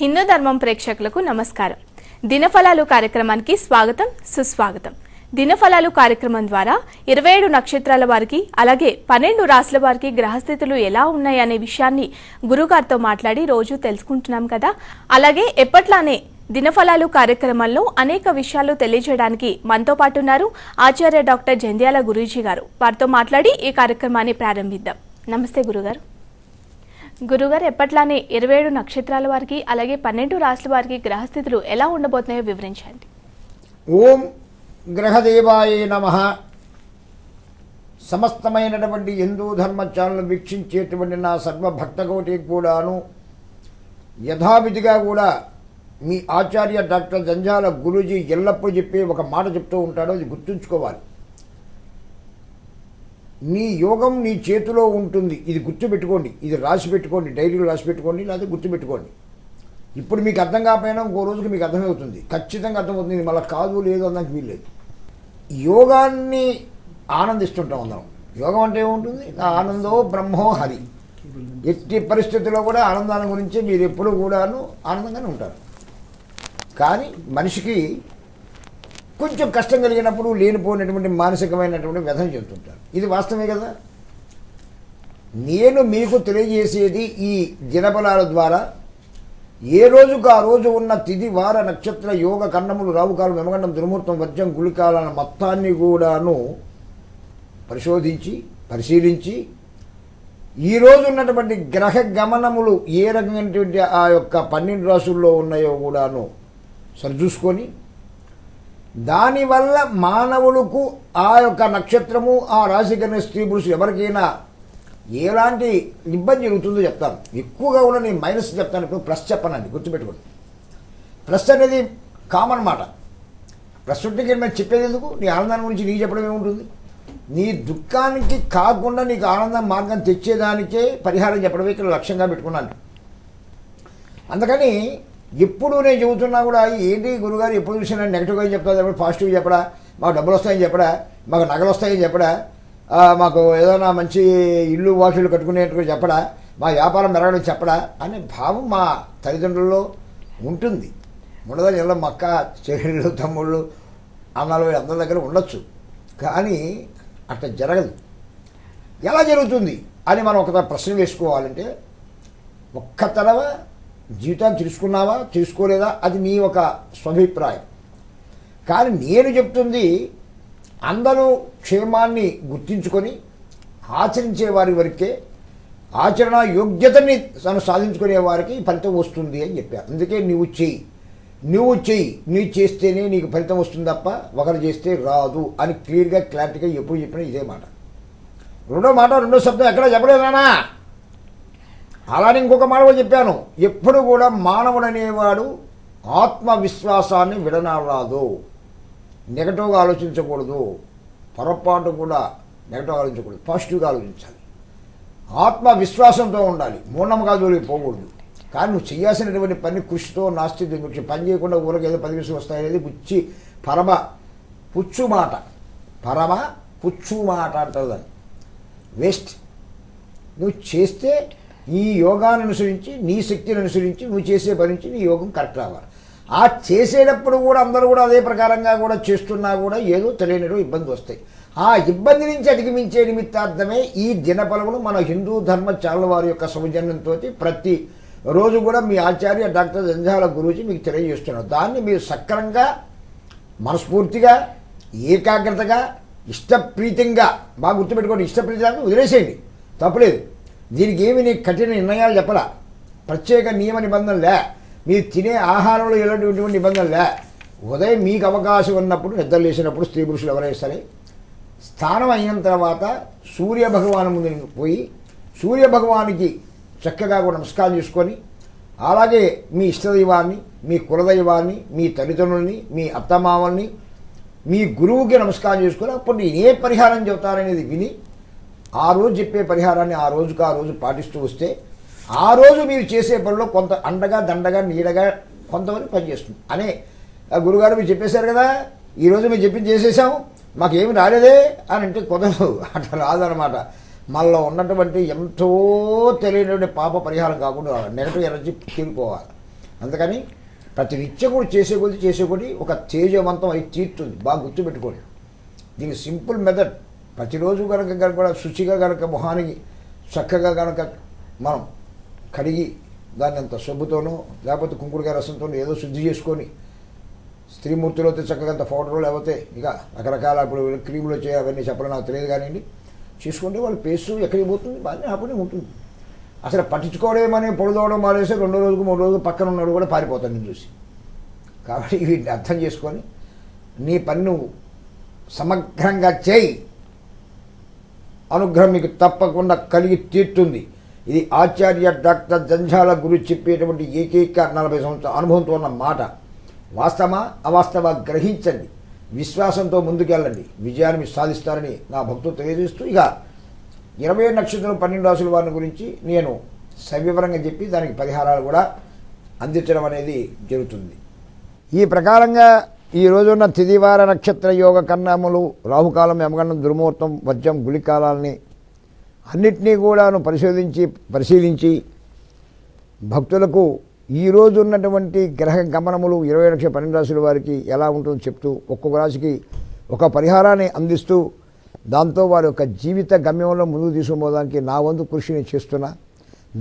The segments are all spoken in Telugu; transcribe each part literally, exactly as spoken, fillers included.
हिंदू धर्मం ప్రేక్షకులకు నమస్కారం। దినఫలాలు కార్యక్రమానికి స్వాగతం, సుస్వాగతం। దినఫలాలు కార్యక్రమం ద్వారా ఇరవై ఏడు నక్షత్రాల వారికి అలాగే పన్నెండు రాశుల వారికి గ్రహస్థితులు ఎలా ఉన్నాయి అనే విషయాన్ని గురుగారితో మాట్లాడి రోజు తెలుసుకుంటున్నాం కదా। అలాగే ఎప్పట్లానే దినఫలాలు కార్యక్రమంలో అనేక విషయాలు తెలియజేయడానికి మనతో పాటు ఉన్నారు ఆచార్య డాక్టర్ జంధ్యాల గురూజీ గారు। వారితో మాట్లాడి ఈ కార్యక్రమాన్ని ప్రారంభిద్దాం। నమస్తే గురుగారు। గురుగారు ఎప్పట్లానే ఇరవై ఏడు నక్షత్రాల వారికి అలాగే పన్నెండు రాశుల వారికి గ్రహ స్థితులు ఎలా ఉండబోతున్నాయో వివరించండి। ఓం గ్రహదేవాయే నమః। సమస్తమైనటువంటి హిందూ ధర్మ ఛానల్ వీక్షించేటువంటి నా సర్వ భక్తకోటికి కూడాను యథావిధిగా కూడా మీ ఆచార్య డాక్టర్ జంధ్యాల గురూజీ ఎల్లప్పుడూ చెప్పే ఒక మాట చెప్తూ ఉంటాడు, అది గుర్తుంచుకోవాలి। నీ యోగం నీ చేతిలో ఉంటుంది, ఇది గుర్తుపెట్టుకోండి, ఇది రాసిపెట్టుకోండి, డైరీలో రాసిపెట్టుకోండి, లేకపోతే గుర్తుపెట్టుకోండి। ఇప్పుడు మీకు అర్థం కాకపోయినా ఇంకో రోజుకి మీకు అర్థమవుతుంది, ఖచ్చితంగా అర్థమవుతుంది। మళ్ళీ కాదు లేదు అన్నది వీల్లేదు। యోగాన్ని ఆనందిస్తుంటాం మనం। యోగం అంటే ఏముంటుంది? ఆనందో బ్రహ్మో హరి। ఎట్టి పరిస్థితుల్లో కూడా ఆనందాన్ని గురించి మీరు ఎప్పుడూ కూడాను ఆనందంగానే ఉంటారు। కానీ మనిషికి కొంచెం కష్టం కలిగినప్పుడు లేనిపోయినటువంటి మానసికమైనటువంటి వ్యధన చెందుతుంటారు, ఇది వాస్తవమే కదా। నేను మీకు తెలియజేసేది ఈ దినఫలాల ద్వారా ఏ రోజుకు ఆ రోజు ఉన్న తిథి వార నక్షత్ర యోగ కన్నములు రావుకాలం యమగండం దుర్ముహూర్తం వర్జం గుళికాలను మొత్తాన్ని కూడాను పరిశోధించి పరిశీలించి ఈరోజు ఉన్నటువంటి గ్రహ గమనములు ఏ రకమైనటువంటి ఆ యొక్క పన్నెండు రాశుల్లో ఉన్నాయో కూడాను సరిచూసుకొని దానివల్ల మానవులకు ఆ యొక్క నక్షత్రము ఆ రాశి కలిగిన స్త్రీ పురుషులు ఎవరికైనా ఎలాంటి ఇబ్బంది జరుగుతుందో చెప్తాను। ఎక్కువగా ఉన్న నేను మైనస్ చెప్తాను, ఇప్పుడు ప్లస్ చెప్పనండి, గుర్తుపెట్టుకోండి। ప్లస్ అనేది కామన్ మాట। ప్లస్ ఉంటే నేను చెప్పేది ఎందుకు? నీ ఆనందాన్ని గురించి నీకు చెప్పడం ఏముంటుంది? నీ దుఃఖానికి కాకుండా నీకు ఆనందం మార్గం తెచ్చేదానికే పరిహారం చెప్పడమే ఇక్కడ లక్ష్యంగా పెట్టుకున్నాను। అందుకని ఎప్పుడు నేను చెబుతున్నా కూడా ఏంటి గురుగారు ఎప్పుడు చూసినా నెగిటివ్గా చెప్తాను, చెప్పడం పాజిటివ్ చెప్పడా, మాకు డబ్బులు వస్తాయని చెప్పడా, మాకు నగలు వస్తాయని చెప్పడా, మాకు ఏదైనా మంచి ఇల్లు వాకిళ్ళు కట్టుకునేటువంటి చెప్పడా, మా వ్యాపారం మెరగడం చెప్పడా అనే భావం మా తల్లిదండ్రుల్లో ఉంటుంది, ఉండదని ఇలా మా అక్క చెల్లెళ్ళు తమ్ముళ్ళు అన్నాలు అందరి దగ్గర ఉండొచ్చు, కానీ అట్లా జరగదు। ఎలా జరుగుతుంది అని మనం ఒక ప్రశ్న వేసుకోవాలంటే ఒక్క తడవ జీవితాన్ని తెలుసుకున్నావా తెలుసుకోలేదా అది నీ ఒక స్వాభిప్రాయం। కానీ నేను చెప్తుంది అందరూ క్షేమాన్ని గుర్తించుకొని ఆచరించే వారి వరకే, ఆచరణ యోగ్యతని తను సాధించుకునే వారికి ఫలితం వస్తుంది అని చెప్పారు। అందుకే నువ్వు చెయ్యి నువ్వు చెయ్యి నువ్వు చేస్తేనే నీకు ఫలితం వస్తుంది తప్ప ఒకరు చేస్తే రాదు అని క్లియర్గా క్లారిటీగా ఎప్పుడు చెప్పినా ఇదే మాట। రెండో మాట రెండో శబ్దం ఎక్కడ చెప్పలేదానా? అలానే ఇంకొక మాట కూడా చెప్పాను, ఎప్పుడు కూడా మానవుడు అనేవాడు ఆత్మవిశ్వాసాన్ని విడనాడరాదు, నెగటివ్గా ఆలోచించకూడదు, పొరపాటు కూడా నెగటివ్గా ఆలోచించకూడదు, పాజిటివ్గా ఆలోచించాలి, ఆత్మవిశ్వాసంతో ఉండాలి, మూఢనమ్మకా జోలికి పోకూడదు। కానీ నువ్వు చేయాల్సినటువంటి పని కృషితో నాస్తితో ముఖ్యం, పని చేయకుండా ఊరికి ఏదో పది విషయం వస్తాయనేది పుచ్చి పరమ పుచ్చు మాట, పరమ పుచ్చు మాట అంటారు దాన్ని, వేస్ట్। నువ్వు చేస్తే ఈ యోగాన్ని అనుసరించి నీ శక్తిని అనుసరించి నువ్వు చేసే పని నుంచి నీ యోగం కరెక్ట్ రావాలి। ఆ చేసేటప్పుడు కూడా అందరూ కూడా అదే ప్రకారంగా కూడా చేస్తున్నా కూడా ఏదో తెలియని ఇబ్బంది వస్తాయి। ఆ ఇబ్బంది నుంచి అధిగమించే నిమిత్తార్థమే ఈ దినఫలములు మన హిందూ ధర్మ ఛానల్ వారి యొక్క సౌజన్యంతో ప్రతి రోజు కూడా మీ ఆచార్య డాక్టర్ జంధ్యాల గురూజీ మీకు తెలియజేస్తున్నారు। దాన్ని మీరు సక్రంగా మనస్ఫూర్తిగా ఏకాగ్రతగా ఇష్టప్రీతిగా బాగా గుర్తుపెట్టుకోండి। ఇష్టప్రీతిగా వదిలేసేయండి, తప్పలేదు। దీనికి ఏమి నీకు కఠిన నిర్ణయాలు చెప్పరా, ప్రత్యేక నియమ నిబంధనలే, మీరు తినే ఆహారంలో ఎలాంటి నిబంధనలే। ఉదయం మీకు అవకాశం ఉన్నప్పుడు నిద్ర లేచినప్పుడు స్త్రీ పురుషులు ఎవరైనా సరే స్నానం అయిన తర్వాత సూర్యభగవాను ముందు పోయి సూర్యభగవానికి చక్కగా కూడా నమస్కారం చేసుకొని అలాగే మీ ఇష్టదైవాన్ని మీ కులదైవాన్ని మీ తల్లిదండ్రులని మీ అత్తమామల్ని మీ గురువుకి నమస్కారం చేసుకొని అప్పుడు నేను ఏ పరిహారం చెబుతారనేది విని ఆ రోజు చెప్పే పరిహారాన్ని ఆ రోజుకు ఆ రోజు పాటిస్తూ వస్తే ఆ రోజు మీరు చేసే పనిలో కొంత అండగా దండగా నీడగా కొంతవరకు పనిచేస్తుంది అనే గురుగారు మీరు చెప్పేశారు కదా, ఈరోజు మేము చెప్పింది చేసేసాం మాకేమి రాలేదే అని అంటే కుదరదు, అట్లా రాదనమాట। మనలో ఉన్నటువంటి ఎంతో తెలియనటువంటి పాప పరిహారం కాకుండా నెగటివ్ ఎనర్జీ తీరిపోవాలి, अंतकनी प्रति विच्चे तेजवंतम अभी तीर्तुंदी बागा गुर्तुपेट्टुकोंडि दीनि सिंपल मेथड प्रति रोजू गनक शुचिगा गनक मोहानिकि चक्कगा गनक मनं कडिगि दानिंत सब्बुतोनो लेकपोते कुंकुडकाय रसंतोनो एदो शुद्धि चेसुकोनि स्त्रीमूर्तिलो चक्कगा पौडर् लेकपोते इक रकरकाल क्रीमुलु चेय अवन्नी चेप्पडं नाकु तेलियदु गानींडि चूसुकोंडि वाळ्ळ पेस्ट एक्कडिकि पोतुंदि बाने हापडे उंटुंदि అసలు పట్టించుకోవడమని పొడదోవడం మానేసి రెండో రోజుకు మూడో రోజు పక్కన ఉన్నాడు కూడా పారిపోతాడు నిన్ను చూసి. కాబట్టి వీటిని అర్థం చేసుకొని నీ పన్ను సమగ్రంగా చేయి, అనుగ్రహం మీకు తప్పకుండా కలిగి తీరుతుంది. ఇది ఆచార్య డాక్టర్ జంజాల గురు చెప్పేటువంటి ఏకైక నలభై సంవత్సరాల అనుభవంతో ఉన్న మాట. వాస్తవమా అవాస్తవమా గ్రహించండి, విశ్వాసంతో ముందుకు వెళ్ళండి, విజయాన్ని సాధిస్తారని నా భక్తులు తెలియజేస్తూ ఇక ఇరవై నక్షత్రం పన్నెండు రాసుల వారి గురించి నేను సవివరంగా చెప్పి దానికి పరిహారాలు కూడా అందించడం అనేది జరుగుతుంది. ఈ ప్రకారంగా ఈ రోజున తిదివార నక్షత్ర యోగ కన్నాములు, రాహుకాలం, యమగండం, దుర్ముహూర్తం, వజ్రం, గుళికాలాలని అన్నిటినీ కూడాను పరిశోధించి పరిశీలించి భక్తులకు ఈ రోజు ఉన్నటువంటి గ్రహ గమనములు ఇరవై లక్షల పన్నెండు రాసుల వారికి ఎలా ఉంటుందో చెప్తూ ఒక్కొక్క రాశికి ఒక పరిహారాన్ని అందిస్తూ దాంతో వారి యొక్క జీవిత గమ్యంలో ముందుకు తీసుకుపోవడానికి నా వంతు కృషిని చేస్తున్నా.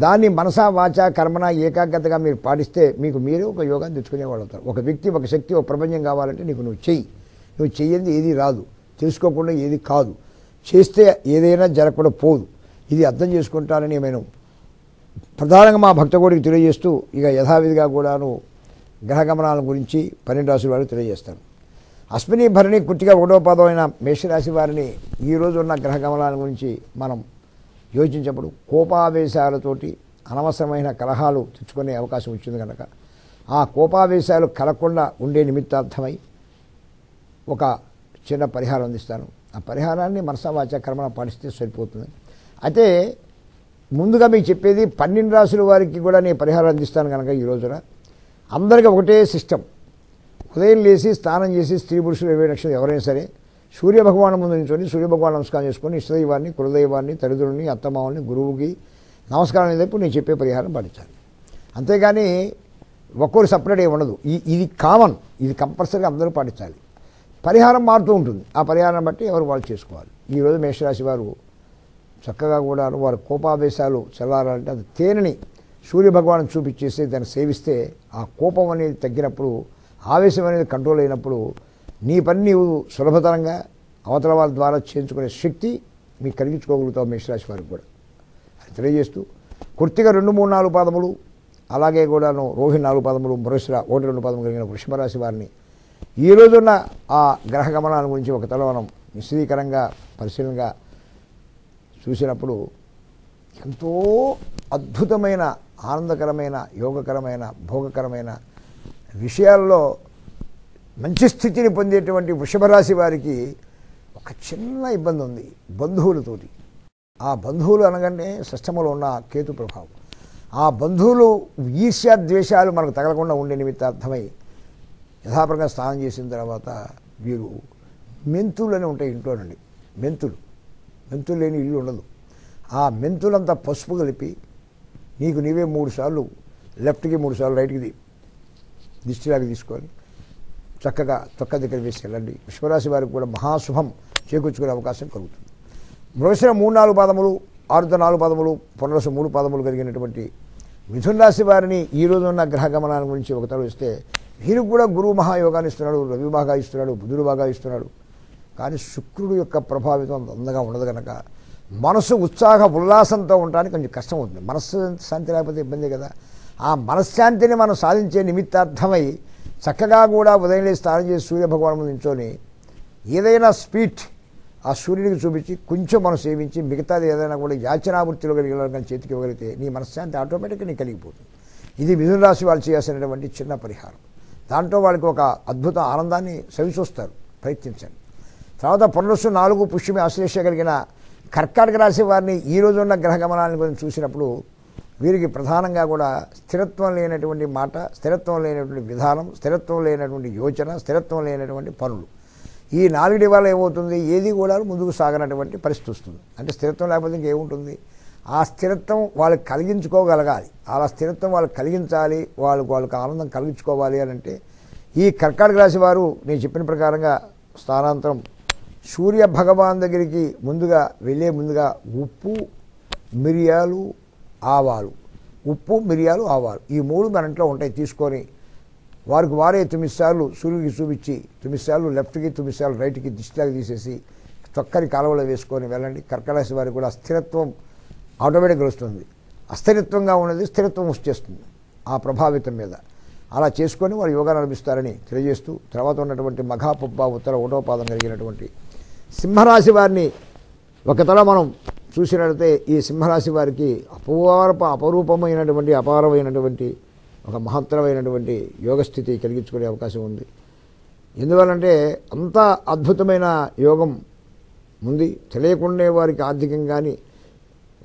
దాన్ని మనసా వాచ కర్మన ఏకాగ్రతగా మీరు పాటిస్తే మీకు మీరే ఒక యోగాన్ని తెచ్చుకునేవాళ్ళు అవుతారు. ఒక వ్యక్తి, ఒక శక్తి, ఒక ప్రపంచం కావాలంటే నీకు నువ్వు చెయ్యి. నువ్వు చెయ్యింది ఏది రాదు, తెలుసుకోకుండా ఏది కాదు, చేస్తే ఏదైనా జరగకుండా పోదు. ఇది అర్థం చేసుకుంటానని నేను ప్రధానంగా మా భక్తగోడికి తెలియజేస్తూ ఇక యథావిధిగా కూడాను గ్రహగమనాల గురించి పన్నెండు రాశుల వారికి తెలియజేస్తాను. అశ్విని, భరణి, కుట్టిగా ఒకటో పాదమైన మేషరాశి వారిని ఈరోజు ఉన్న గ్రహగమనాల గురించి మనం యోచించినప్పుడు కోపావేశాలతోటి అనవసరమైన కలహాలు తెచ్చుకునే అవకాశం వచ్చింది కనుక ఆ కోపావేశాలు కలగకుండా ఉండే నిమిత్తార్థమై ఒక చిన్న పరిహారం అందిస్తాను. ఆ పరిహారాన్ని మనసా వాచా కర్మన పాటిస్తే సరిపోతుంది. అయితే ముందుగా మీకు చెప్పేది పన్నెండు రాశుల వారికి కూడా నేను పరిహారం అందిస్తాను కనుక ఈ రోజున అందరికీ ఒకటే సిస్టమ్. ఉదయం లేచి స్నానం చేసి స్త్రీ పురుషులు ఇరవై నక్షత్రం ఎవరైనా సరే సూర్యభగవాన్ ముందు నుంచొని సూర్యభగవాన్ నమస్కారం చేసుకొని ఇష్టదైవాన్ని, కులదైవాన్ని, తల్లిదండ్రులని, అత్తమామల్ని, గురువుకి నమస్కారం అనేటప్పుడు నేను చెప్పే పరిహారం పాటించాలి. అంతేగాని ఒక్కొక్కరు సపరేట్ ఏమి ఉండదు. ఈ ఇది కామన్, ఇది కంపల్సరీగా అందరూ పాటించాలి. పరిహారం మారుతూ ఉంటుంది, ఆ పరిహారం బట్టి ఎవరు వాళ్ళు చేసుకోవాలి. ఈరోజు మేషరాశి వారు చక్కగా కూడా వారి కోపావేశాలు చల్లారాలంటే అది తేనెని సూర్యభగవాన్ చూపించేసి దాన్ని సేవిస్తే ఆ కోపం అనేది తగ్గినప్పుడు, ఆవేశం అనేది కంట్రోల్ అయినప్పుడు నీ పని నీవు సులభతరంగా అవతల వాళ్ళ ద్వారా చేయించుకునే శక్తి మీకు కలిగించుకోగలుగుతావు మేషరాశి వారికి కూడా అది తెలియజేస్తూ కుర్తిగా రెండు మూడు నాలుగు పాదములు, అలాగే కూడాను రోహిణి నాలుగు పాదములు, మృగశిర ఒకటి రెండు పాదములు కలిగిన వృషభరాశి వారిని ఈరోజున్న ఆ గ్రహ గమనాల గురించి ఒక తల మనం విశదీకరంగా పరిశీలనగా చూసినప్పుడు ఎంతో అద్భుతమైన, ఆనందకరమైన, యోగకరమైన, భోగకరమైన విషయాల్లో మంచి స్థితిని పొందేటువంటి వృషభరాశి వారికి ఒక చిన్న ఇబ్బంది ఉంది బంధువులతోటి. ఆ బంధువులు అనగానే సిస్టంలో ఉన్న కేతు ప్రభావం. ఆ బంధువులు ఈర్ష్య ద్వేషాలు మనకు తగలకుండా ఉండే నిమిత్తార్థమై యథాప్రకారం స్నానం చేసిన తర్వాత వీరు మెంతులని ఉంటాయి ఇంట్లో నుండి, మెంతులు మెంతులు లేని ఇల్లు ఉండదు. ఆ మెంతులంతా పసుపు కలిపి నీకు నీవే మూడు సార్లు లెఫ్ట్కి, మూడు సార్లు రైట్కి దిష్టిలాగా తీసుకొని చక్కగా తొక్క దగ్గర వేసి వెళ్ళండి. వృషభరాశి వారికి కూడా మహాశుభం చేకూర్చుకునే అవకాశం కలుగుతుంది. మృగశిర మూడు నాలుగు పాదములు, ఆరుతో నాలుగు పాదములు, పునరసు మూడు పాదములు కలిగినటువంటి మిథున రాశి వారిని ఈరోజు ఉన్న గ్రహ గమనాల గురించి ఒక తరలి వస్తే వీరికి కూడా గురువు మహాయోగాన్ని ఇస్తున్నాడు, రవి బాగా ఇస్తున్నాడు, బుధుడు బాగా ఇస్తున్నాడు. కానీ శుక్రుడు యొక్క ప్రభావితం అంత అందంగా ఉండదు కనుక మనసు ఉత్సాహ ఉల్లాసంతో ఉండడానికి కొంచెం కష్టం అవుతుంది. మనస్సు శాంతి లేకపోతే ఇబ్బంది కదా. ఆ మనశ్శాంతిని మనం సాధించే నిమిత్తార్థమై చక్కగా కూడా ఉదయం లేచి స్నానం చేసి సూర్యభగవాన్ ముందు నించోని ఏదైనా స్వీట్ ఆ సూర్యుడికి చూపించి కొంచెం మనం సేవించి మిగతాది ఏదైనా కూడా యాచనావృత్తిలో కలిగిన చేతికి ఇవ్వగలిగితే నీ మనశ్శాంతి ఆటోమేటిక్గా నీకు కలిగిపోతుంది. ఇది మిథున రాశి వాళ్ళు చేయాల్సినటువంటి చిన్న పరిహారం. దాంట్లో వాళ్ళకి ఒక అద్భుత ఆనందాన్ని సవిచూస్తారు, ప్రయత్నించండి. తర్వాత పునరుసు నాలుగు, పుష్యమి, ఆశ్లేష కలిగిన కర్కాటక రాశి వారిని ఈరోజు ఉన్న గ్రహ గమనాన్ని గురించి చూసినప్పుడు వీరికి ప్రధానంగా కూడా స్థిరత్వం లేనటువంటి మాట, స్థిరత్వం లేనటువంటి విధానం, స్థిరత్వం లేనటువంటి యోచన, స్థిరత్వం లేనటువంటి పనులు, ఈ నాలుగిటి వల్ల ఏమవుతుంది ఏది కూడా ముందుకు సాగనటువంటి పరిస్థితి వస్తుంది. అంటే స్థిరత్వం లేకపోతే ఇంకేముంటుంది? ఆ స్థిరత్వం వాళ్ళు కలిగించుకోగలగాలి. అలా స్థిరత్వం వాళ్ళు కలిగించాలి, వాళ్ళకు వాళ్ళకి ఆనందం కలిగించుకోవాలి అని అంటే ఈ కర్కాటక రాశి వారు నేను చెప్పిన ప్రకారంగా స్థానాంతరం సూర్య భగవాన్ దగ్గరికి ముందుగా వెళ్ళే ముందుగా ఉప్పు మిరియాలు ఆవాలు, ఉప్పు మిరియాలు ఆవాలు ఈ మూడు మన ఇంట్లో ఉంటాయి. తీసుకొని వారికి వారే తొమ్మిది సార్లు సూర్యుడికి చూపించి తొమ్మిది సార్లు లెఫ్ట్కి తొమ్మిది సార్లు రైట్కి దిష్టిలాగా తీసేసి చక్కని కాలువలో వేసుకొని వెళ్ళండి. కర్కాటక రాశి వారికి కూడా స్థిరత్వం ఆటోమేటిక్గా వస్తుంది. అస్థిరత్వంగా ఉన్నది స్థిరత్వం వచ్చేస్తుంది ఆ ప్రభావితం మీద. అలా చేసుకొని వారు యోగా నడిపిస్తారని తెలియజేస్తూ తర్వాత ఉన్నటువంటి మఘాపబ్బ ఉత్తర ఒకటో పాదం కలిగినటువంటి సింహరాశి వారిని ఒకతల మనం చూసినట్లయితే ఈ సింహరాశి వారికి అపూర్వ అపరూపమైనటువంటి అపారమైనటువంటి ఒక మహత్తరమైనటువంటి యోగస్థితి కలిగించుకునే అవకాశం ఉంది. ఎందువల్లంటే అంత అద్భుతమైన యోగం ఉంది. తెలియకుండే వారికి ఆర్థికంగా కానీ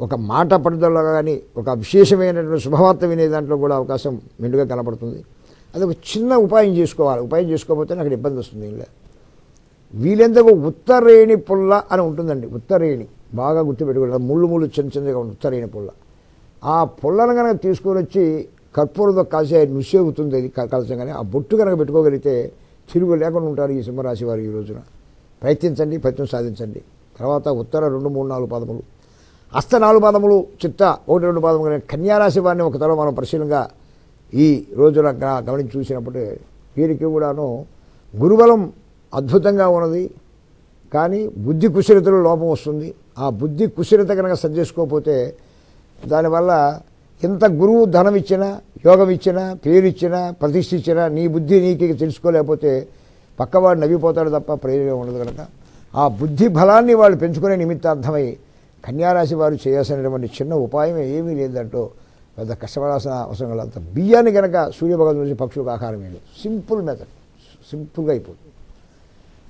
ఒక మాట పడుదల కానీ ఒక విశేషమైనటువంటి శుభవార్త వినే దాంట్లో కూడా అవకాశం మెండుగా కనపడుతుంది. అది ఒక చిన్న ఉపాయం చేసుకోవాలి. ఉపాయం చేసుకోకపోతే అక్కడ ఇబ్బంది వస్తుంది. ఇలా వీళ్ళెందుకు ఉత్తరేణి పుల్ల అని ఉంటుందండి. ఉత్తరేణి బాగా గుర్తుపెట్టుకోవాలి. ముళ్ళు ముళ్ళు చిన్న చిన్నగా ఉంటుంది ఉత్తరేణి పుల్ల. ఆ పుల్లను కనుక తీసుకొని వచ్చి కర్పూరంతో కాసే నుసేగుతుంది. అది కాల్చగానే ఆ బొట్టు కనుక పెట్టుకోగలిగితే తిరుగు లేకుండా ఉంటారు ఈ సింహరాశి వారు. ఈ రోజున ప్రయత్నించండి, ప్రయత్నం సాధించండి. తర్వాత ఉత్తర రెండు మూడు నాలుగు పాదములు, అస్త నాలుగు పాదములు, చిత్త ఒకటి రెండు పాదములు. కన్యారాశి వారిని ఒక తరం మనం పరిశీలనగా ఈ రోజున గమనించి చూసినప్పుడు వీరికి కూడాను గురుబలం అద్భుతంగా ఉన్నది. కానీ బుద్ధి కుశలితలో లోపం వస్తుంది. ఆ బుద్ధి కుశలిత కనుక సరి చేసుకోకపోతే దానివల్ల ఎంత గురువు ధనం ఇచ్చినా యోగం ఇచ్చినా పేరు ఇచ్చినా ప్రతిష్ఠ ఇచ్చినా నీ బుద్ధి నీకు తెలుసుకోలేకపోతే పక్కవాడు నవ్విపోతాడు తప్ప ప్రయోజనం ఉండదు. కనుక ఆ బుద్ధి బలాన్ని వాళ్ళు పెంచుకునే నిమిత్తార్థమై కన్యారాశి వారు చేయాల్సినటువంటి చిన్న ఉపాయం ఏమీ లేదంటూ పెద్ద కష్టపడాల్సిన అవసరం కలంత బియ్యాన్ని కనుక సూర్యభగవంతుడి నుంచి పక్షులకు ఆహారం వేయలేదు. సింపుల్ మెథడ్, సింపుల్గా అయిపోతుంది.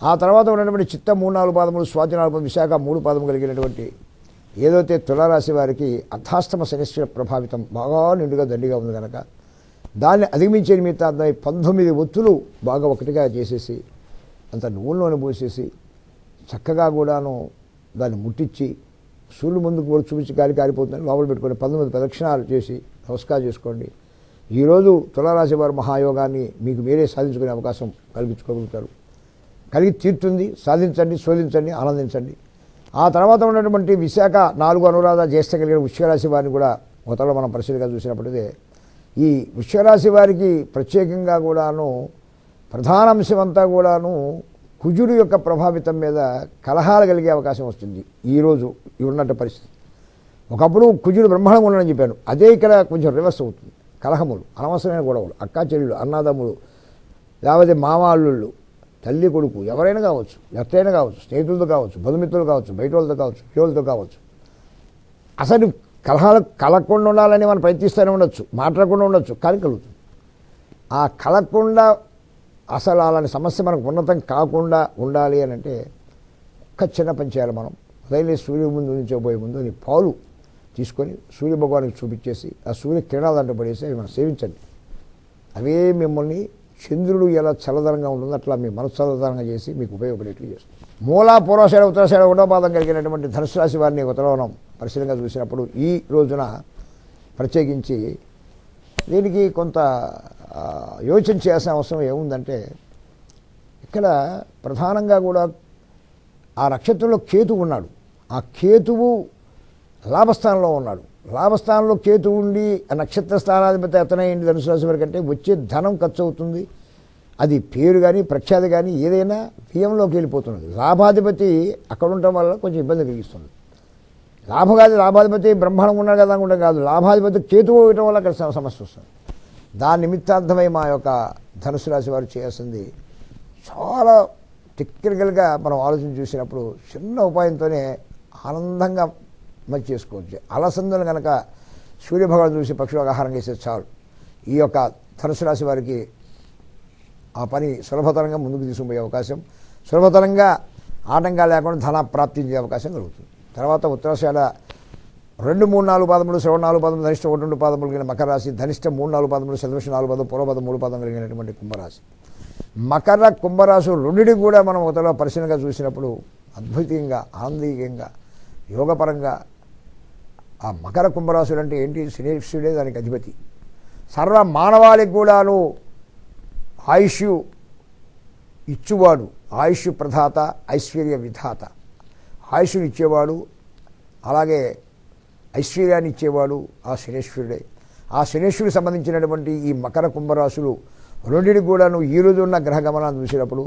ఆ తర్వాత ఉన్నటువంటి చిత్త మూడు నాలుగు పాదములు, స్వాతి నాలుగు పాదం, విశాఖ మూడు పాదం కలిగినటువంటి ఏదైతే తులారాశి వారికి అర్ధాష్టమ శనిశ్వర ప్రభావితం బాగా నిండుగా దండిగా ఉంది. కనుక దాన్ని అధిగమించే నిమిత్తార్థమై పంతొమ్మిది ఒత్తులు బాగా ఒకటిగా చేసేసి అంత నూనెలోని పోసేసి చక్కగా కూడాను దాన్ని ముట్టించి సూర్యుడు ముందుకు కూడా చూపించి గాలి కారిపోతుందని లోపల పెట్టుకోండి. పంతొమ్మిది ప్రదక్షిణాలు చేసి నమస్కారం చేసుకోండి. ఈరోజు తులారాశి వారి మహాయోగాన్ని మీకు మీరే సాధించుకునే అవకాశం కలిగించుకోగలుగుతారు. కలిగి తీరుతుంది. సాధించండి, శోధించండి, ఆనందించండి. ఆ తర్వాత ఉన్నటువంటి విశాఖ నాలుగు అనురాధ జ్యేష్ఠ కలిగిన వృషరాశి వారిని కూడా మొదట్లో మనం పరిశీలిగా చూసినప్పుడే ఈ వృషరాశి వారికి ప్రత్యేకంగా కూడాను ప్రధాన అంశమంతా కూడాను కుజుడు యొక్క ప్రభావితం మీద కలహాలు కలిగే అవకాశం వస్తుంది. ఈరోజు ఉన్నట్టు పరిస్థితి ఒకప్పుడు కుజుడు బ్రహ్మాండంగా ఉన్నాడని చెప్పాను. అదే ఇక్కడ కొంచెం రివర్స్ అవుతుంది. కలహములు, అనవసరమైన గొడవలు, అక్కా చెల్లెలు, అన్నదమ్ములు, లేకపోతే మామ అల్లుళ్ళు, తల్లి కొడుకు, ఎవరైనా కావచ్చు, ఎత్తైనా కావచ్చు, స్నేహితులతో కావచ్చు, బంధుమిత్రులు కావచ్చు, బయట వాళ్ళతో కావచ్చు, పిల్లలతో కావచ్చు. అసలు కలహాలు కలగకుండా ఉండాలని మనం ప్రయత్నిస్తూనే ఉండొచ్చు, మాట్లాడకుండా ఉండొచ్చు, కానీ కలుగుతుంది. ఆ కలగకుండా అసలు అలాంటి సమస్య మనకు ఉన్నతం కాకుండా ఉండాలి అని అంటే ఒక్క చిన్న పని చేయాలి. మనం ఉదయం సూర్యుడు ముందు నుంచోబోయే ముందు నీ పాలు తీసుకొని సూర్య భగవానికి చూపించేసి ఆ సూర్య కిరణాలు అంట పడేసి అవి మనం సేవించండి. అవే మిమ్మల్ని చంద్రుడు ఎలా చల్లదనంగా ఉంటుందో అట్లా మీ మనసు చల్లదనంగా చేసి మీకు ఉపయోగపడేట్లు చేస్తుంది. మూలా పూర్వశైడ ఉత్తరశైడ ఒకటో పాదం కలిగినటువంటి ధనుసు రాశి వారిని ఉత్తరవనం పరిశీలనగా చూసినప్పుడు ఈ రోజున ప్రత్యేకించి దీనికి కొంత యోచన చేయాల్సిన అవసరం ఏముందంటే ఇక్కడ ప్రధానంగా కూడా ఆ నక్షత్రంలో కేతువు ఉన్నాడు. ఆ కేతువు లాభస్థానంలో ఉన్నాడు. లాభస్థానంలో కేతువు ఉండి ఆ నక్షత్ర స్థానాధిపతి అతనైంది ధనుసు రాశి వారి కంటే వచ్చే ధనం ఖర్చు అవుతుంది. అది పేరు కానీ ప్రఖ్యాతి కానీ ఏదైనా వ్యయంలోకి వెళ్ళిపోతున్నది. లాభాధిపతి అక్కడ ఉండటం వల్ల కొంచెం ఇబ్బంది కలిగిస్తుంది. లాభం కాదు, లాభాధిపతి బ్రహ్మాండం ఉన్నాడు కదా అనుకుంటాం కాదు, లాభాధిపతి కేతువు ఇవ్వడం వల్ల అక్కడ సమస్య వస్తుంది. దాని నిమిత్తార్థమై మా యొక్క ధనుసు రాశి వారు చేయాల్సింది చాలా టెక్నికల్గా మనం ఆలోచన చూసినప్పుడు చిన్న ఉపాయంతోనే ఆనందంగా మంచి చేసుకోవచ్చు. అలసందలు కనుక సూర్యభగవాన్ చూసి పక్షులకు ఆహారం చేసే చాలు. ఈ యొక్క ధనుసు రాశి వారికి ఆ పని సులభతరంగా ముందుకు తీసుకుపోయే అవకాశం, సులభతరంగా ఆటంకాలు లేకుండా ధన ప్రాప్తించే అవకాశం కలుగుతుంది. తర్వాత ఉత్తరాశయాల రెండు మూడు నాలుగు పదములు, శ్రవణ నాలుగు పదములు, ధనిష్ట ఒకటి రెండు పదములు కలిగిన మకర రాశి, ధనిష్ట మూడు నాలుగు పదములు, శతభిష నాలుగు పదం, పూర్వపదం మూడు పదం కలిగినటువంటి కుంభరాశి. మకర కుంభరాశి రెండిటి కూడా మనం ఒకతలో పరిశీలనగా చూసినప్పుడు అద్భుతంగా ఆనందీయంగా యోగపరంగా ఆ మకర కుంభరాశులు అంటే ఏంటి? శనిశ్వరుడే దానికి అధిపతి. సర్వ మానవాళికి కూడాను ఆయుష్ ఇచ్చువాడు, ఆయుష్ ప్రధాత, ఐశ్వర్య విధాత. ఆయుష్ని ఇచ్చేవాడు, అలాగే ఐశ్వర్యాన్ని ఇచ్చేవాడు ఆ శనేశ్వరుడే. ఆ శనేశ్వరుడికి సంబంధించినటువంటి ఈ మకర కుంభరాశులు రెండింటికి కూడాను ఈరోజు ఉన్న గ్రహ గమనాన్ని చూసినప్పుడు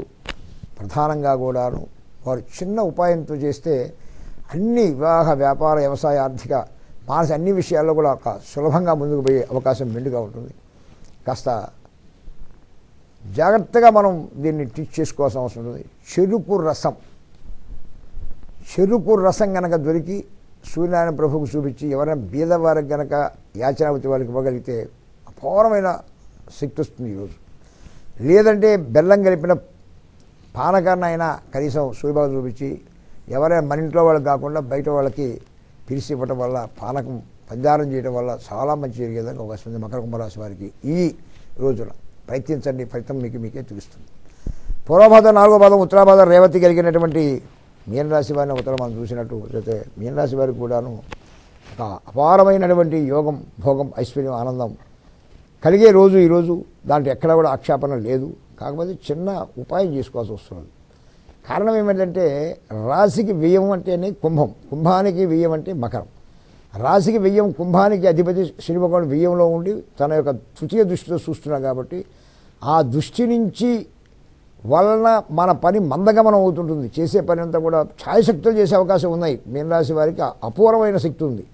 ప్రధానంగా కూడాను వారు చిన్న ఉపాయంతో చేస్తే అన్ని వివాహ, వ్యాపార, వ్యవసాయ, ఆర్థిక, మానసిక అన్ని విషయాల్లో కూడా సులభంగా ముందుకు పోయే అవకాశం మెండుగా ఉంటుంది. కాస్త జాగ్రత్తగా మనం దీన్ని టీచ్ చేసుకోవాల్సిన అవసరం ఉంటుంది. చెరుకు రసం, చెరుకు రసం కనుక దొరికి సూర్యనారాయణ ప్రభువుకు చూపించి ఎవరైనా బీదవారికి కనుక యాచనావతి వారికి ఇవ్వగలిగితే అపారమైన శక్తి వస్తుంది ఈరోజు. లేదంటే బెల్లం కలిపిన పానకాన్ని అయినా కనీసం సూర్యబాబు చూపించి ఎవరైనా మన ఇంట్లో వాళ్ళకి కాకుండా బయట వాళ్ళకి పిలిచి ఇవ్వటం వల్ల, పానకం పందారం చేయడం వల్ల చాలా మంచి జరిగే విధంగా అవకాశం ఉంది మకర కుంభరాశి వారికి. ఈ రోజున ప్రయత్నించండి, ఫలితం మీకు మీకే తెలుస్తుంది. పూర్వభాదం నాలుగో పాదం, ఉత్తరాభాదం రేవతి కలిగినటువంటి మీనరాశి వారిని ఉత్తరం మనం చూసినట్టు అయితే మీనరాశి వారికి కూడాను ఒక అపారమైనటువంటి యోగం, భోగం, ఐశ్వర్యం, ఆనందం కలిగే రోజు ఈరోజు. దాంట్లో ఎక్కడ కూడా ఆక్షేపణ లేదు. కాకపోతే చిన్న ఉపాయం చేసుకోవాల్సి వస్తున్నది. కారణం ఏమిటంటే రాశికి వ్యయం అంటేనే కుంభం, కుంభానికి వ్యయం అంటే మకరం. రాశికి వ్యయం, కుంభానికి అధిపతి శని భగవానుడు వ్యయంలో ఉండి తన యొక్క తృతీయ దృష్టితో చూస్తున్నాం కాబట్టి ఆ దృష్టి నుంచి వలన మన పని మందగమనం అవుతుంటుంది. చేసే పని అంతా కూడా ఛాయశక్తులు చేసే అవకాశం ఉన్నాయి. మీనరాశి వారికి అపూర్వమైన శక్తి ఉంది,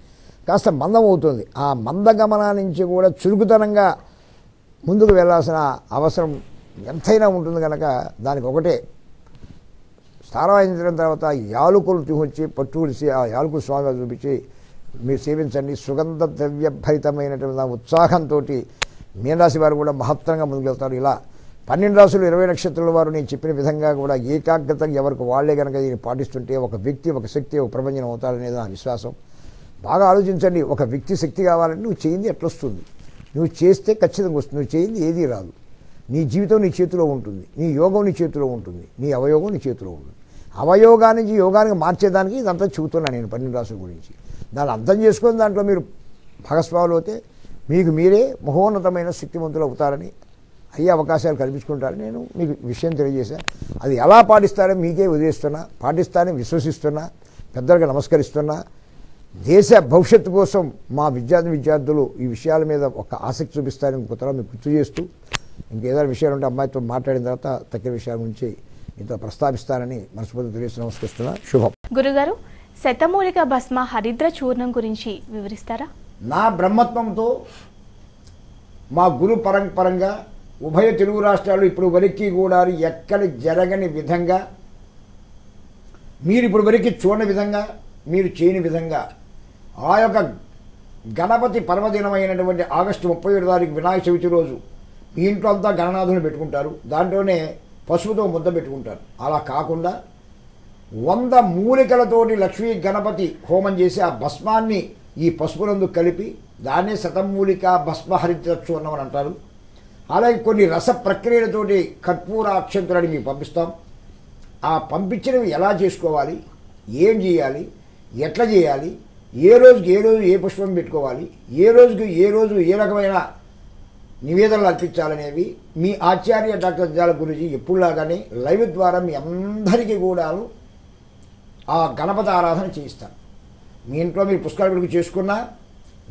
కాస్త మందం అవుతుంది. ఆ మందగమనా నుంచి కూడా చురుకుతనంగా ముందుకు వెళ్లాల్సిన అవసరం ఎంతైనా ఉంటుంది కనుక దానికి ఒకటే స్థానం అయిన తర్వాత యాలకులు తీసి పట్టు కొలిసి ఆ యాలకులు స్వామిగా చూపించి మీరు సేవించండి. సుగంధ ద్రవ్య భరితమైనటువంటి ఉత్సాహంతో మీనరాశి వారు కూడా మహత్తరంగా ముందుకెళ్తారు. ఇలా పన్నెండు రాశులు ఇరవై నక్షత్రాల వారు నేను చెప్పిన విధంగా కూడా ఏకాగ్రత ఎవరికి వాళ్లే కనుక దీన్ని పాటిస్తుంటే ఒక వ్యక్తి, ఒక శక్తి, ఒక ప్రపంచం అవుతారనేది నా విశ్వాసం. బాగా ఆలోచించండి. ఒక వ్యక్తి శక్తి కావాలంటే నువ్వు చేయింది ఎట్లొస్తుంది? నువ్వు చేస్తే ఖచ్చితంగా వస్తుంది. నువ్వు చేయింది ఏది రాదు. నీ జీవితం నీ చేతిలో ఉంటుంది, నీ యోగం నీ చేతిలో ఉంటుంది, నీ అవయోగం నీ చేతిలో ఉంటుంది. అవయోగానికి యోగానికి మార్చేదానికి ఇదంతా చెబుతున్నాను నేను పన్నెండు రాశుల గురించి. దాన్ని అర్థం చేసుకొని దాంట్లో మీరు భాగస్వాములు అయితే మీకు మీరే మహోన్నతమైన శక్తివంతులు అవుతారని, అయ్యే అవకాశాలు కల్పించుకుంటారని నేను మీకు విషయం తెలియజేశాను. అది ఎలా పాటిస్తారో మీకే వదిలేస్తున్నా, పాటిస్తారని విశ్వసిస్తున్నా, పెద్దలకు నమస్కరిస్తున్నా. దేశ భవిష్యత్తు కోసం మా విద్యార్థి విద్యార్థులు ఈ విషయాల మీద ఒక ఆసక్తి చూపిస్తారని కొత్తగా మీకు గుర్తు చేస్తూ, ఇంకేదైనా విషయాలు ఉంటే అమ్మాయితో మాట్లాడిన తర్వాత తక్కిన విషయాల గురించి ఇంత ప్రస్తావిస్తానని మనస్ఫూర్తిగా తెలియజేసి నమస్కరిస్తున్నా. శుభం. గురుగారు, శతమూలిక భస్మ హరిద్ర చూర్ణం గురించి వివరిస్తారా? నా బ్రహ్మత్వంతో మా గురు పరంపరంగా ఉభయ తెలుగు రాష్ట్రాలు ఇప్పుడు వరకు కూడా ఎక్కడ జరగని విధంగా, మీరు ఇప్పుడు వరకు చూడని విధంగా, మీరు చేయని విధంగా ఆ యొక్క గణపతి పర్వదినమైనటువంటి ఆగస్టు ముప్పై ఏడు తారీఖు వినాయక చవితి రోజు మీ ఇంట్లో అంతా గణనాథుని పెట్టుకుంటారు, దాంట్లోనే పశువుతో ముద్ద పెట్టుకుంటారు. అలా కాకుండా వంద మూలికలతోటి లక్ష్మీ గణపతి హోమం చేసి ఆ భస్మాన్ని ఈ పశువులందు కలిపి దాన్నే శతమూలిక భస్మ హరిద్ర చూర్ణం అని అంటారు. అలాగే కొన్ని రస ప్రక్రియలతోటి కర్పూర అక్షంతులని మీకు పంపిస్తాం. ఆ పంపించినవి ఎలా చేసుకోవాలి, ఏం చేయాలి, ఎట్లా చేయాలి, ఏ రోజుకి ఏ రోజు ఏ పుష్పం పెట్టుకోవాలి, ఏ రోజుకి ఏ రోజు ఏ రకమైన నివేదనలు అర్పించాలనేవి మీ ఆచార్య డాక్టర్ జాల గురించి ఎప్పుడులాగానే లైవ్ ద్వారా మీ అందరికీ కూడాను ఆ గణపతి ఆరాధన చేయిస్తాను. మీ ఇంట్లో మీరు పుష్కర పిడుగు చేసుకున్నా,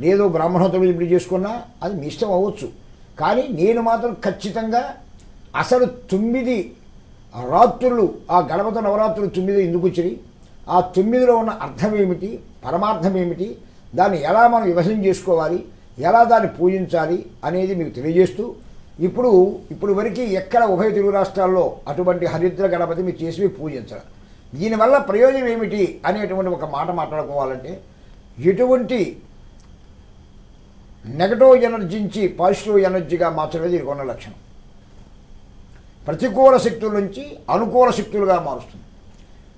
లేదో బ్రాహ్మణోత్తరం ఇప్పుడు చేసుకున్నా అది మీ ఇష్టం అవ్వచ్చు. కానీ నేను మాత్రం ఖచ్చితంగా అసలు తొమ్మిది రాత్రులు ఆ గణపతి నవరాత్రులు తొమ్మిది ఎందుకు వచ్చినాయి, ఆ తొమ్మిదిలో ఉన్న అర్థం ఏమిటి, పరమార్థం ఏమిటి, దాన్ని ఎలా మనం విభజన చేసుకోవాలి, ఎలా దాన్ని పూజించాలి అనేది మీకు తెలియజేస్తూ ఇప్పుడు ఇప్పుడు వరకు ఎక్కడ ఉభయ తెలుగు రాష్ట్రాల్లో అటువంటి హరిద్ర గణపతి మీరు చేసి పూజించాలి. దీనివల్ల ప్రయోజనం ఏమిటి అనేటువంటి ఒక మాట మాట్లాడుకోవాలంటే ఎటువంటి నెగటివ్ ఎనర్జీ నుంచి పాజిటివ్ ఎనర్జీగా మార్చడమే దీనికి ఉన్న లక్షణం. ప్రతికూల శక్తుల నుంచి అనుకూల శక్తులుగా మారుస్తుంది.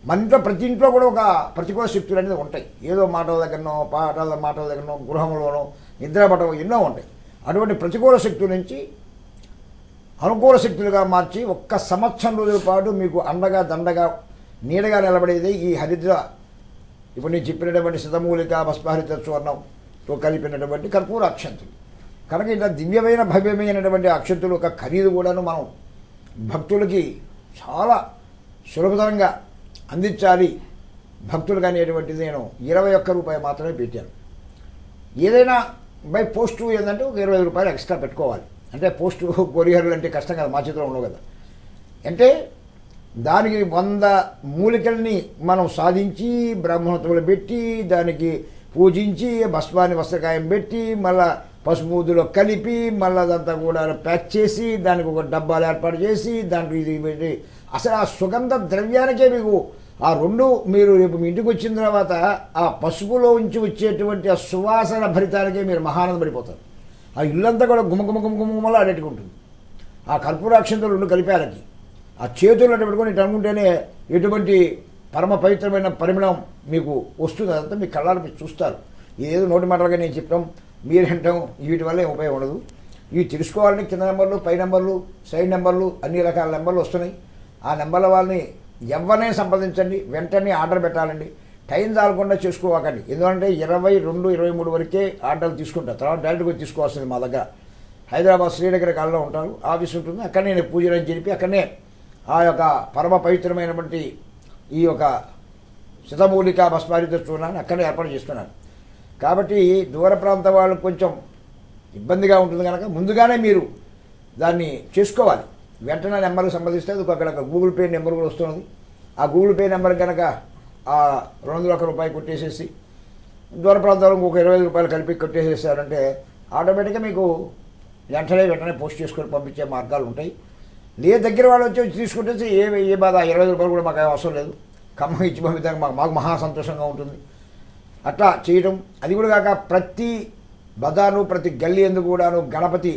మన ఇంట్లో ప్రతి ఇంట్లో కూడా ఒక ప్రతికూల శక్తులు అనేది ఉంటాయి. ఏదో మాటల దగ్గరనో, పాటల మాటల దగ్గరనో, గృహంలోనో, నిద్రపటం ఎన్నో ఉంటాయి. అటువంటి ప్రతికూల శక్తుల నుంచి అనుకూల శక్తులుగా మార్చి ఒక్క సంవత్సరం రోజుల పాటు మీకు అండగా దండగా నీడగా నిలబడేది ఈ హరిద్ర ఇప్పుడు నేను చెప్పినటువంటి శతమూలిక భస్మహరిత స్వర్ణం తో కలిపినటువంటి కర్పూర అక్షంతులు కనుక ఇలా దివ్యమైన భవ్యమైనటువంటి అక్షంతులు ఒక ఖరీదు కూడాను మనం భక్తులకి చాలా సులభతరంగా అందించాలి. భక్తులకు అనేటువంటిది నేను ఇరవై ఒక్క రూపాయి మాత్రమే పెట్టాను. ఏదైనా బై పోస్టు ఏంటంటే ఒక ఇరవై రూపాయలు ఎక్స్ట్రా పెట్టుకోవాలి. అంటే పోస్టు కొరియర్లు అంటే కష్టం కదా, మా చేతిలో ఉండవు కదా. అంటే దానికి వంద మూలికల్ని మనం సాధించి బ్రహ్మహత్వలు పెట్టి దానికి పూజించి భస్మాన్ని వస్త్రకాయం పెట్టి మళ్ళీ పసుపుదులో కలిపి మళ్ళీ అదంతా కూడా ప్యాక్ చేసి దానికి ఒక డబ్బాలు ఏర్పాటు చేసి దాంట్లో ఇది పెట్టి అసలు ఆ సుగంధ ద్రవ్యానికే మీకు ఆ రెండు మీరు రేపు మీ ఇంటికి వచ్చిన తర్వాత ఆ పసుపులో ఉంచి వచ్చేటువంటి ఆ సువాసన భరితానికే మీరు మహానంద పడిపోతారు. ఆ ఇల్లంతా కూడా గుమగుమ గుమగుమలా ఆడేట్టుకుంటుంది. ఆ కర్పూరాక్షంతో రెండు కలిపారకి ఆ చేతులు అంటే పెట్టుకొని ఇటు అనుకుంటేనే ఎటువంటి పరమ పవిత్రమైన పరిమళం మీకు వస్తుంది. అదంతా మీ కళ్ళారు మీరు చూస్తారు. ఇదేదో నోటి మాటలుగా నేను చెప్పడం మీరేంటాం వీటి వల్ల ఏం ఉపయోగం ఉండదు. ఇవి తెలుసుకోవాలని కింద నెంబర్లు పై నెంబర్లు సైడ్ నెంబర్లు అన్ని రకాల నెంబర్లు వస్తున్నాయి. ఆ నెంబర్ల వాళ్ళని ఎవరినైనా సంప్రదించండి. వెంటనే ఆర్డర్ పెట్టాలండి. టైం చాలకుండా చేసుకోవాకండి. ఎందుకంటే ఇరవై రెండు ఇరవై మూడు వరకే ఆర్డర్లు తీసుకుంటారు. తర్వాత డైరెక్ట్గా తీసుకోవాల్సింది మా దగ్గర హైదరాబాద్ శ్రీనగర్ కాలంలో ఉంటాను, ఆఫీస్ ఉంటుంది. అక్కడనే నేను పూజలని జరిపి అక్కడనే ఆ యొక్క పరమ పవిత్రమైనటువంటి ఈ యొక్క శతమూలిక భస్మారిత చూడాలని అక్కడే ఏర్పాటు చేస్తున్నాను. కాబట్టి దూర ప్రాంత వాళ్ళకు కొంచెం ఇబ్బందిగా ఉంటుంది కనుక ముందుగానే మీరు దాన్ని చేసుకోవాలి. వెంటనే నెంబర్కి సంబంధిస్తే అది అక్కడ గూగుల్ పే నెంబర్ కూడా వస్తున్నది. ఆ గూగుల్ పే నెంబర్ కనుక ఆ రెండు వందల ఒక్క రూపాయి కొట్టేసేసి దూర ప్రాంతాలకు ఒక ఇరవై ఐదు రూపాయలు కలిపి కొట్టేసేసారంటే ఆటోమేటిక్గా మీకు వెంటనే వెంటనే పోస్ట్ చేసుకొని పంపించే మార్గాలు ఉంటాయి. లే దగ్గర వాళ్ళు వచ్చి వచ్చి తీసుకుంటే ఏ ఏ బాధ, ఇరవై ఐదు రూపాయలు కూడా మాకు అవసరం లేదు, ఖమ్మం ఇచ్చి పంపించడానికి మాకు మాకు మహా సంతోషంగా ఉంటుంది. అట్లా చేయడం అది కూడా కాక ప్రతి బజారు ప్రతి గల్లీ ఎందుకు కూడాను గణపతి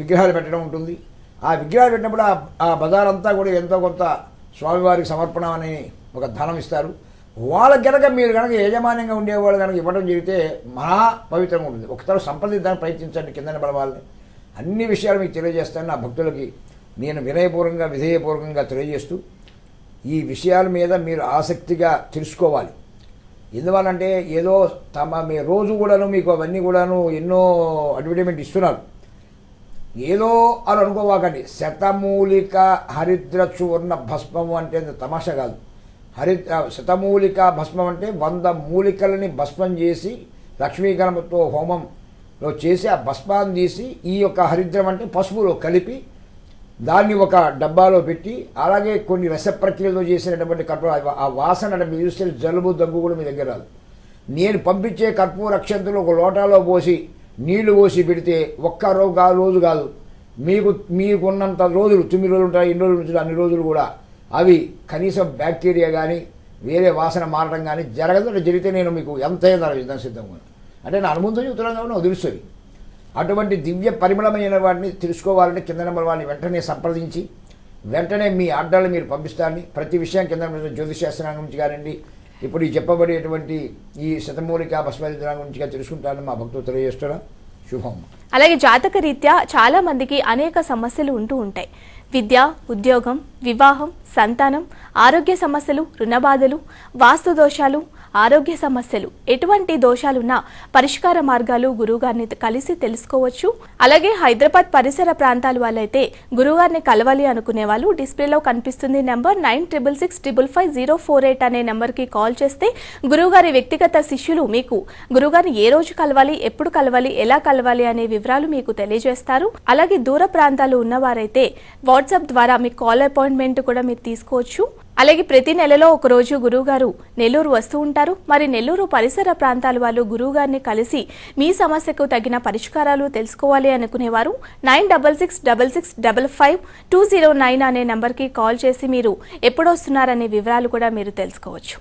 విగ్రహాలు పెట్టడం ఉంటుంది. ఆ విగ్రహాలు పెట్టినప్పుడు ఆ బజార్ అంతా కూడా ఎంతో కొంత స్వామివారికి సమర్పణ అని ఒక ధనం ఇస్తారు. వాళ్ళకి కనుక మీరు కనుక యజమాన్యంగా ఉండేవాళ్ళు కనుక ఇవ్వడం జరిగితే మహా పవిత్రంగా ఉంటుంది. ఒకసారి సంప్రదించడానికి ప్రయత్నించండి. కిందని బలవాళ్ళని అన్ని విషయాలు మీకు తెలియజేస్తాను. నా భక్తులకి నేను వినయపూర్వకంగా విధేయపూర్వకంగా తెలియజేస్తూ ఈ విషయాల మీద మీరు ఆసక్తిగా తెలుసుకోవాలి. ఎందువల్లంటే ఏదో తమ మీ రోజు కూడాను మీకు అవన్నీ కూడాను ఎన్నో అడ్వర్టైజ్మెంట్ ఇస్తున్నారు. ఏదో అని అనుకోవాకండి. శతమూలిక హరిద్ర చూర్ణ భస్మము అంటే తమాషా కాదు. హరి శతమూలిక భస్మం అంటే వంద మూలికలని భస్మం చేసి లక్ష్మీగణంతో హోమంలో చేసి ఆ భస్మాన్ని తీసి ఈ యొక్క హరిద్రం అంటే పసుపులో కలిపి దాన్ని ఒక డబ్బాలో పెట్టి అలాగే కొన్ని రస ప్రక్రియలతో చేసినటువంటి కర్పూర ఆ వాసన అంటే మీరు చూస్తే జలుబు దగ్గు కూడా మీ దగ్గర రాదు. నేను పంపించే కర్పూర అక్షంతలు ఒక లోటాలో పోసి నీళ్లు పోసి పెడితే ఒక్క రోజు కాదు రోజు కాదు మీకు మీకున్నంత రోజులు తొమ్మిది రోజులు ఉంటాయి, ఎన్ని రోజులు ఉంటాయి, అన్ని రోజులు కూడా అవి కనీసం బ్యాక్టీరియా కానీ వేరే వాసన మారడం కానీ జరగదు. అంటే జరిగితే నేను మీకు ఎంత అయిందో సిద్ధంగా అంటే నా అనుభవంతో చెప్తున్నాను కాబట్టి నాకు తెలుస్తుంది. అటువంటి దివ్య పరిమళమైన వాటిని తెలుసుకోవాలంటే కింద నెంబర్ వాళ్ళని వెంటనే సంప్రదించి వెంటనే మీ ఆర్డర్లు మీరు పంపిస్తారని ప్రతి విషయం కింద జ్యోతిశాస్త్రాంగం నుంచి కానివ్వండి ఇప్పుడు ఈ చెప్పబడేటువంటి ఈ శతమూలిక భస్మహరిత గురించి తెలుసుకుంటారని మా భక్తులు తెలియజేస్తున్నా. శుభం. అలాగే జాతక రీత్యా చాలా మందికి అనేక సమస్యలు ఉంటూ ఉంటాయి. విద్య, ఉద్యోగం, వివాహం, సంతానం, ఆరోగ్య సమస్యలు, రుణబాధలు, వాస్తు దోషాలు, ఆరోగ్య సమస్యలు, ఎటువంటి దోషాలున్నా పరిష్కార మార్గాలు గురువుగారిని కలిసి తెలుసుకోవచ్చు. అలాగే హైదరాబాద్ పరిసర ప్రాంతాల వాళ్ళైతే గురువుగారిని కలవాలి అనుకునే వాళ్ళు డిస్ప్లేలో కనిపిస్తుంది number nine triple six triple five zero four eight అనే నెంబర్కి కాల్ చేస్తే గురువుగారి వ్యక్తిగత శిష్యులు మీకు గురువుగారిని ఏ రోజు కలవాలి, ఎప్పుడు కలవాలి, ఎలా కలవాలి అనే వివరాలు మీకు తెలియజేస్తారు. అలాగే దూర ప్రాంతాలు ఉన్నవారైతే వాట్సాప్ ద్వారా మీ కాల్ అపాయింట్మెంట్ కూడా మీరు తీసుకోవచ్చు. అలాగే ప్రతి నెలలో ఒకరోజు గురువుగారు నెల్లూరు వస్తూ ఉంటారు. మరి నెల్లూరు పరిసర ప్రాంతాల వాళ్ళు గురువుగారిని కలిసి మీ సమస్యకు తగిన పరిష్కారాలు తెలుసుకోవాలి అనుకునేవారు nine double six double six double five two zero nine అనే నెంబర్కి కాల్ చేసి మీరు ఎప్పుడొస్తున్నారనే వివరాలు కూడా మీరు తెలుసుకోవచ్చు.